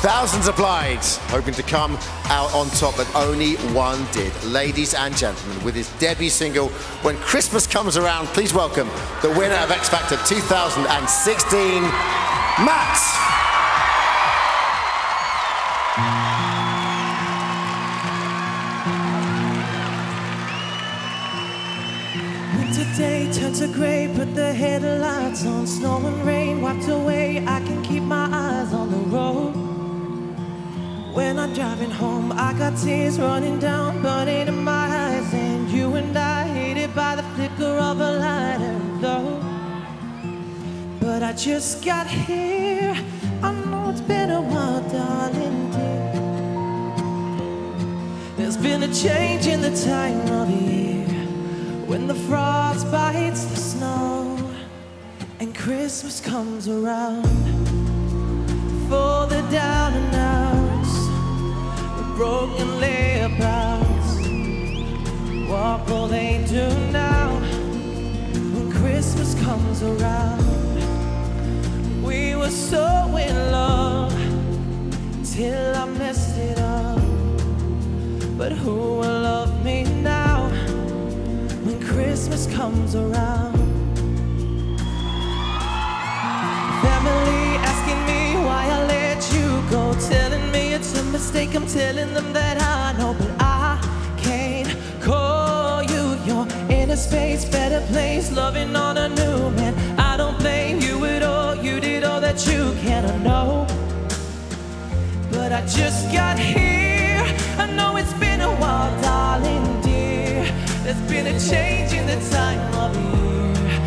Thousands applied, hoping to come out on top, but only one did. Ladies and gentlemen, with his debut single, When Christmas Comes Around, please welcome the winner of X Factor 2016, Matt. Day turns to grey, put the headlights on. Snow and rain wiped away, I can keep my eyes on the road. When I'm driving home, I got tears running down, burning in my eyes. And you and I, hated by the flicker of a light and glow. But I just got here, I know it's been a while, darling dear. There's been a change in the time of year, when the frost bites the snow and Christmas comes around. For the down and outs, the broken layabouts, what will they do now when Christmas comes around? We were so in love till I messed it up, but who will love me now when Christmas comes around? Family asking me why I let you go, telling me it's a mistake. I'm telling them that I know, but I can't call you. You're in a space, better place, loving on a new man. I don't blame you at all, you did all that you can. I know, but I just got here. I know it's been a while, darling dear. There's been a change in the time of year,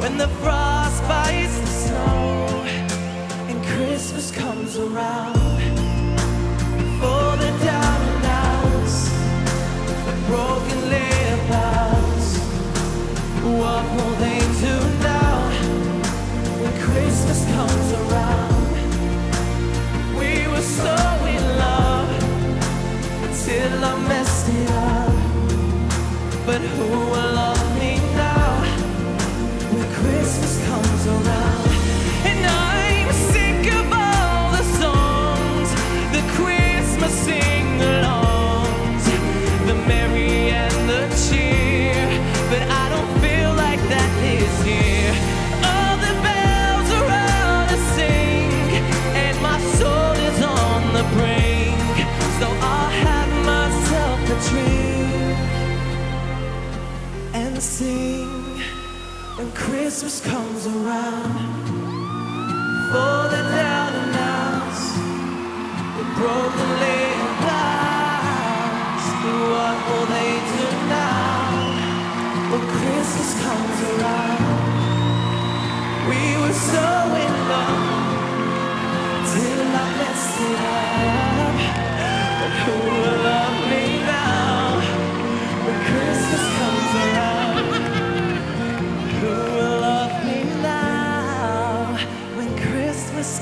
when the frost bites the snow and Christmas comes around. For the down and outs, the broken layabouts, what will they do now when Christmas comes around? We were so in love until I messed it up, but who will love me now when Christmas comes around? And I'm sick of all the songs, the Christmas sing-alongs, the merry and the cheer, but I don't feel like that is here. All the bells are out to sing, and my soul is on the brink, so I'll have myself a dream and sing when Christmas comes around. For the down and outs, the broken layabouts, what will they do now when Christmas comes around? We were so in love till I messed it up, but who will love me now when Christmas comes around?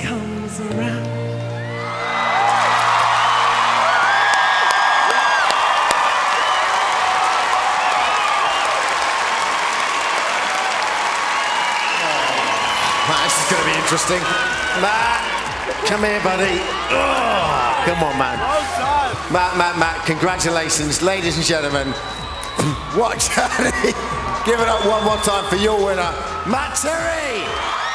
Comes around. Matt, this is going to be interesting. Matt, come here, buddy. Oh, come on, man. Matt, congratulations, ladies and gentlemen. What a journey. Give it up one more time for your winner, Matt Terry.